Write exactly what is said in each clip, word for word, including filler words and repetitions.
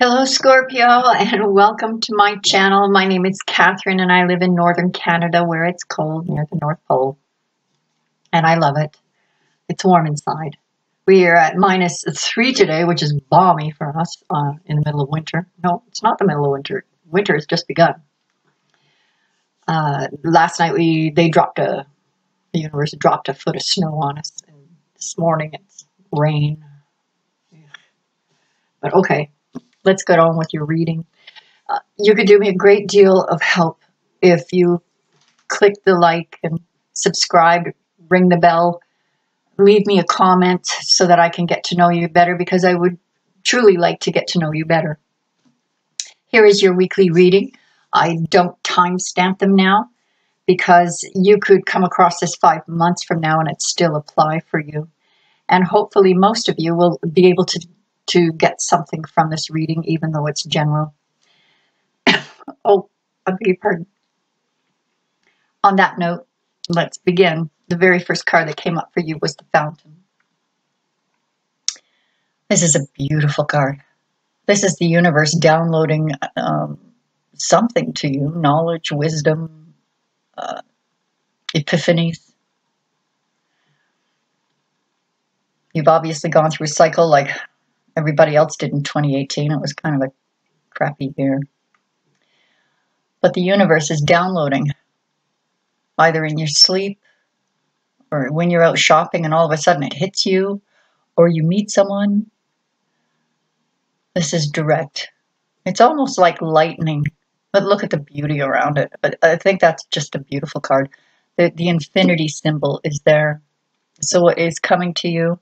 Hello Scorpio, and welcome to my channel. My name is Catherine and I live in northern Canada where it's cold near the North Pole. And I love it. It's warm inside. We are at minus three today, which is balmy for us uh, in the middle of winter. No, it's not the middle of winter. Winter has just begun. Uh, last night we they dropped a, the universe dropped a foot of snow on us. And this morning it's rain. But okay. Let's get on with your reading. Uh, you could do me a great deal of help if you click the like and subscribe, ring the bell, leave me a comment so that I can get to know you better, because I would truly like to get to know you better. Here is your weekly reading. I don't timestamp them now because you could come across this five months from now and it still apply for you. And hopefully most of you will be able to to get something from this reading, even though it's general. Oh, I beg your pardon. On that note, let's begin. The very first card that came up for you was the Fountain. This is a beautiful card. This is the universe downloading um, something to you, knowledge, wisdom, uh, epiphanies. You've obviously gone through a cycle like everybody else did in twenty eighteen. It was kind of a crappy year. But the universe is downloading, either in your sleep or when you're out shopping and all of a sudden it hits you, or you meet someone. This is direct. It's almost like lightning, but look at the beauty around it. I think that's just a beautiful card. The, the infinity symbol is there. So it is coming to you,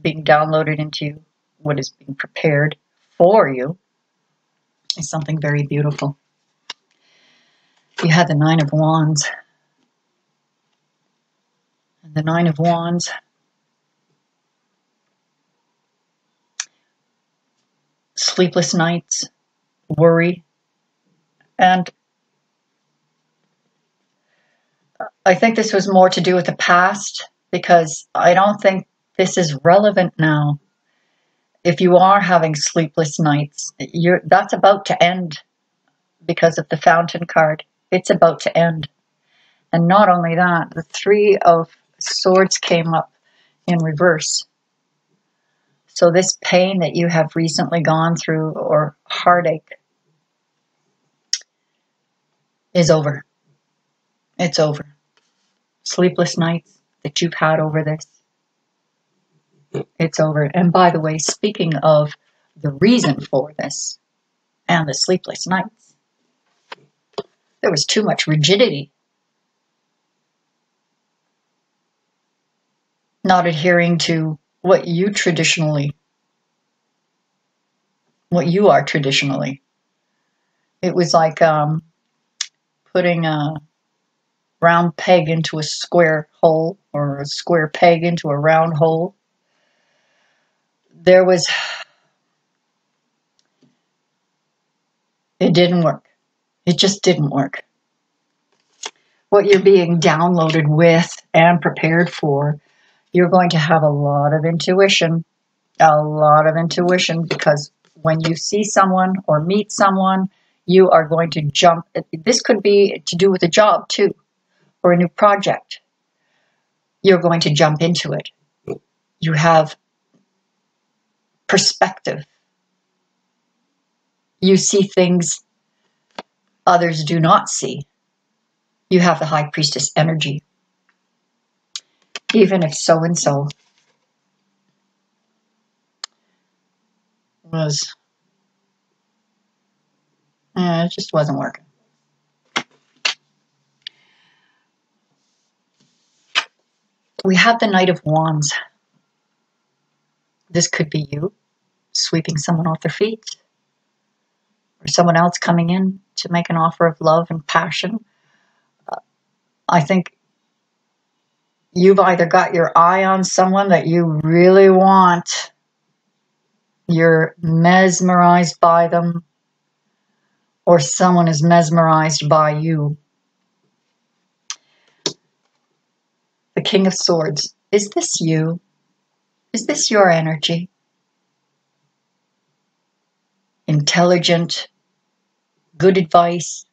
being downloaded into you. What is being prepared for you is something very beautiful. You had the Nine of Wands. And the Nine of Wands sleepless nights, worry, and I think this was more to do with the past, because I don't think this is relevant now. If you are having sleepless nights, you're, that's about to end because of the Fountain card. It's about to end. And not only that, the Three of Swords came up in reverse. So this pain that you have recently gone through, or heartache, is over. It's over. Sleepless nights that you've had over this, it's over. And by the way, speaking of the reason for this and the sleepless nights, there was too much rigidity. Not adhering to what you traditionally, what you are traditionally. It was like um, putting a round peg into a square hole, or a square peg into a round hole. There was, it didn't work. It just didn't work. What you're being downloaded with and prepared for, you're going to have a lot of intuition, a lot of intuition, because when you see someone or meet someone, you are going to jump. This could be to do with a job too, or a new project. You're going to jump into it. You have perspective. You see things others do not see. You have the High Priestess energy. Even if so-and-so was, eh, it just wasn't working. We have the Knight of Wands. This could be you sweeping someone off their feet, or someone else coming in to make an offer of love and passion. Uh, I think you've either got your eye on someone that you really want, you're mesmerized by them, or someone is mesmerized by you. The King of Swords. Is this you? Is this your energy? intelligent, good advice.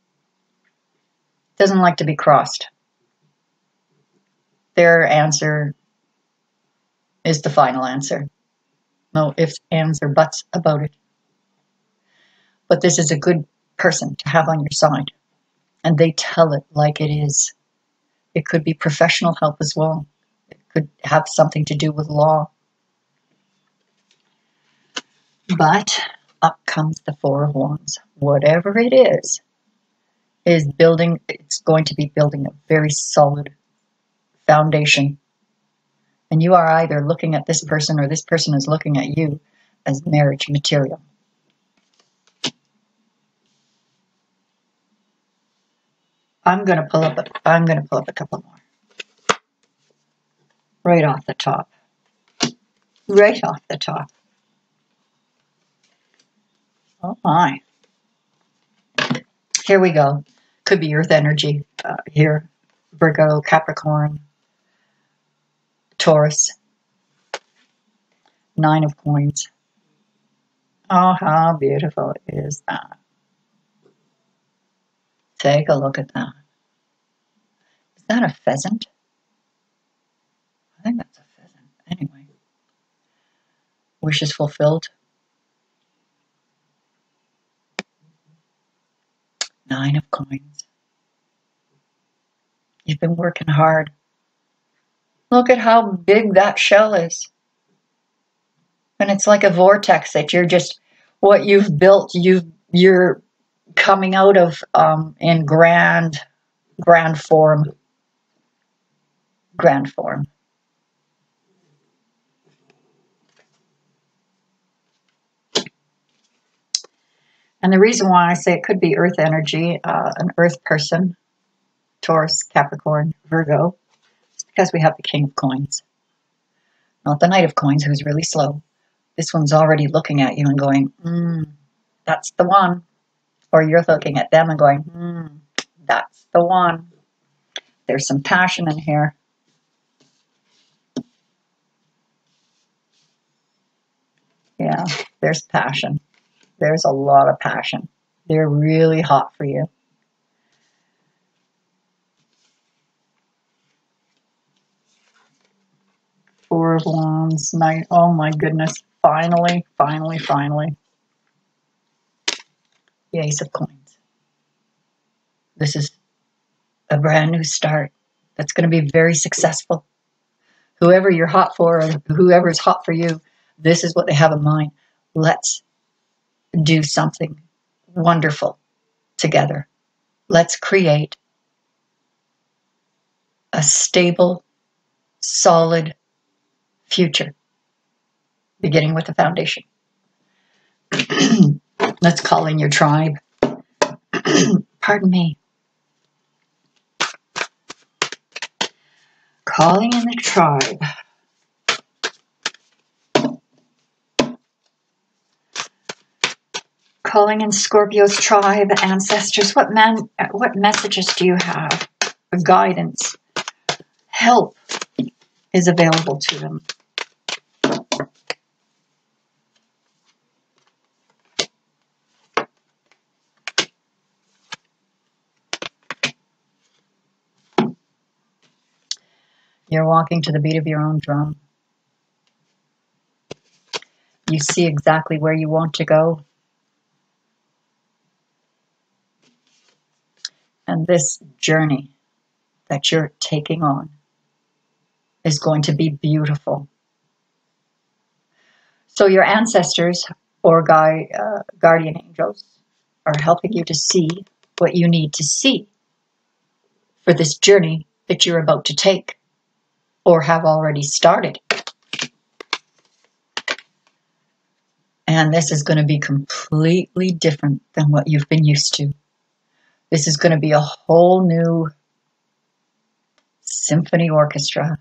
Doesn't like to be crossed. Their answer is the final answer. No ifs, ands, or buts about it. But this is a good person to have on your side. And they tell it like it is. It could be professional help as well. It could have something to do with law. But up comes the Four of Wands. Whatever it is, is building, it's going to be building a very solid foundation. And you are either looking at this person or this person is looking at you as marriage material. I'm going to pull up, a, I'm going to pull up a couple more. Right off the top. Right off the top. Oh my. Here we go. Could be earth energy uh, here. Virgo, Capricorn, Taurus, Nine of Coins. Oh, how beautiful is that? Take a look at that. Is that a pheasant? I think that's a pheasant. Anyway. Wishes fulfilled. Nine of Coins. You've been working hard. Look at how big that shell is. And it's like a vortex that you're just, what you've built, you've, you're coming out of um, in grand, grand form. Grand form. And the reason why I say it could be earth energy, uh, an earth person, Taurus, Capricorn, Virgo, it's because we have the King of Coins. Not the Knight of Coins, who's really slow. This one's already looking at you and going, hmm, that's the one. Or you're looking at them and going, hmm, that's the one. There's some passion in here. Yeah, there's passion. There's a lot of passion. They're really hot for you. Four of Wands, my, oh my goodness. Finally, finally, finally. The Ace of Coins. This is a brand new start that's going to be very successful. Whoever you're hot for, or whoever is hot for you, this is what they have in mind. Let's do something wonderful together. Let's create a stable, solid future, beginning with the foundation. Let's call in your tribe. Pardon me. Calling in the tribe. Calling in Scorpio's tribe, ancestors. What man? What messages do you have? Guidance, help is available to them. You're walking to the beat of your own drum. You see exactly where you want to go. And this journey that you're taking on is going to be beautiful. So your ancestors or guy, uh, guardian angels are helping you to see what you need to see for this journey that you're about to take or have already started. And this is going to be completely different than what you've been used to. This is going to be a whole new symphony orchestra.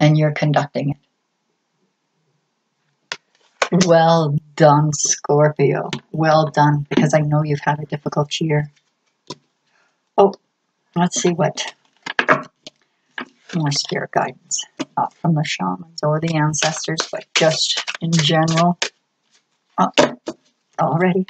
And you're conducting it. Well done, Scorpio. Well done, because I know you've had a difficult year. Oh, let's see what more spirit guidance. Not from the shamans or the ancestors, but just in general. up already.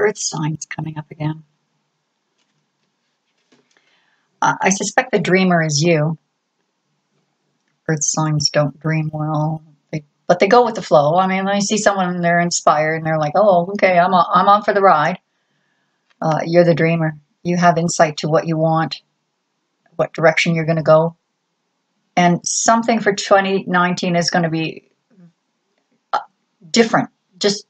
Earth signs coming up again. Uh, I suspect the dreamer is you. Earth signs don't dream well, they, but they go with the flow. I mean, when I see someone and they're inspired and they're like, oh, okay, I'm, a, I'm on for the ride. Uh, you're the dreamer. You have insight to what you want, what direction you're going to go. And something for twenty nineteen is going to be different, just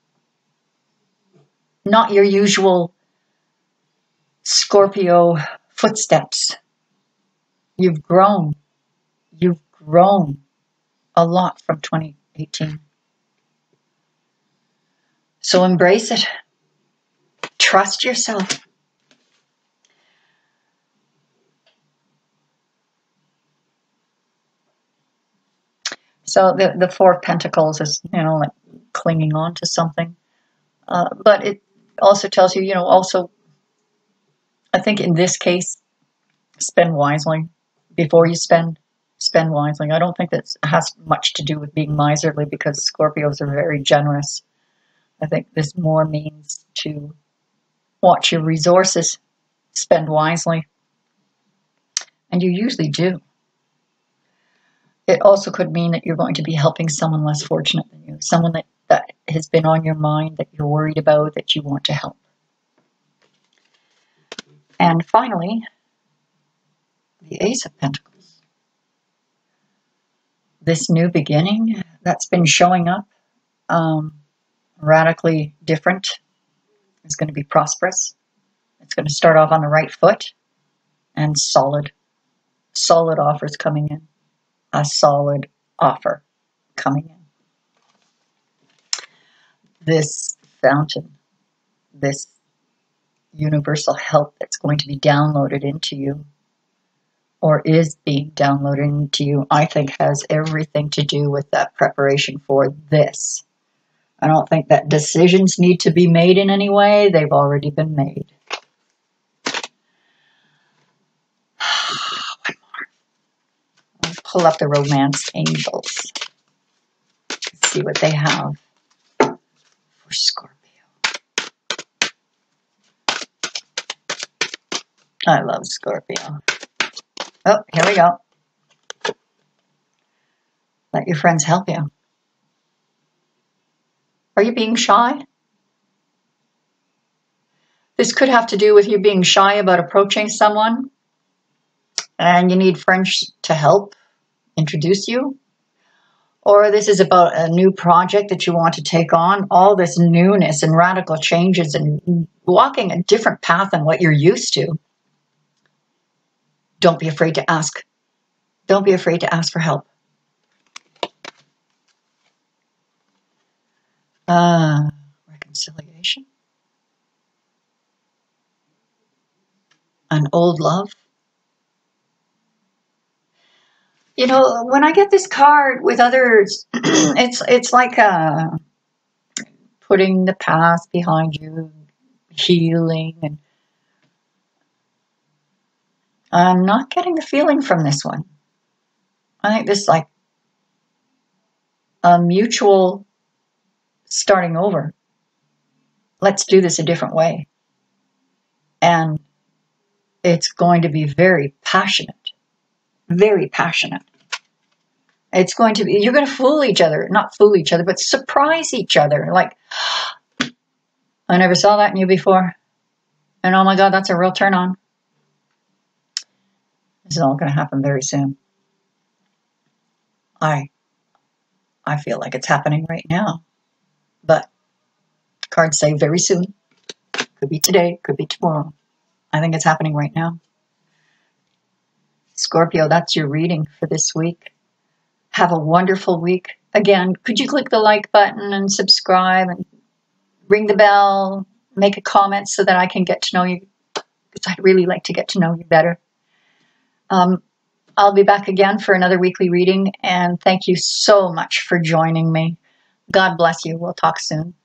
not your usual Scorpio footsteps. You've grown. You've grown a lot from twenty eighteen. So embrace it. Trust yourself. So the, the Four of Pentacles is, you know, like clinging on to something. Uh, but it also tells you, you know, also, I think in this case, spend wisely. Before you spend, spend wisely. I don't think that has much to do with being miserly, because Scorpios are very generous. I think this more means to watch your resources, spend wisely. And you usually do. It also could mean that you're going to be helping someone less fortunate than you, someone that, that has been on your mind, that you're worried about, that you want to help. And finally, the Ace of Pentacles. This new beginning that's been showing up, um, radically different, is going to be prosperous. It's going to start off on the right foot, and solid, solid offers coming in. A solid offer coming in. This fountain, this universal help that's going to be downloaded into you, or is being downloaded into you, I think has everything to do with that preparation for this. I don't think that decisions need to be made in any way. They've already been made. One more. I'll pull up the romance angels. Let's see what they have for Scorpio. I love Scorpio. Oh, here we go. Let your friends help you. Are you being shy? This could have to do with you being shy about approaching someone, and you need friends to help introduce you. Or this is about a new project that you want to take on. All this newness and radical changes and walking a different path than what you're used to. Don't be afraid to ask. Don't be afraid to ask for help. Uh, reconciliation. An old love. You know, when I get this card with others, it's it's like uh, putting the past behind you, healing, and I'm not getting the feeling from this one. I think this is like a mutual starting over. Let's do this a different way. And it's going to be very passionate. Very passionate. It's going to be, you're going to fool each other. Not fool each other, but surprise each other. Like, I never saw that in you before. And oh my God, that's a real turn on. This is all going to happen very soon. I, I feel like it's happening right now. But cards say very soon. Could be today, could be tomorrow. I think it's happening right now. Scorpio, that's your reading for this week. Have a wonderful week. Again, could you click the like button and subscribe and ring the bell, make a comment so that I can get to know you, because I'd really like to get to know you better. Um, I'll be back again for another weekly reading, and thank you so much for joining me. God bless you. We'll talk soon.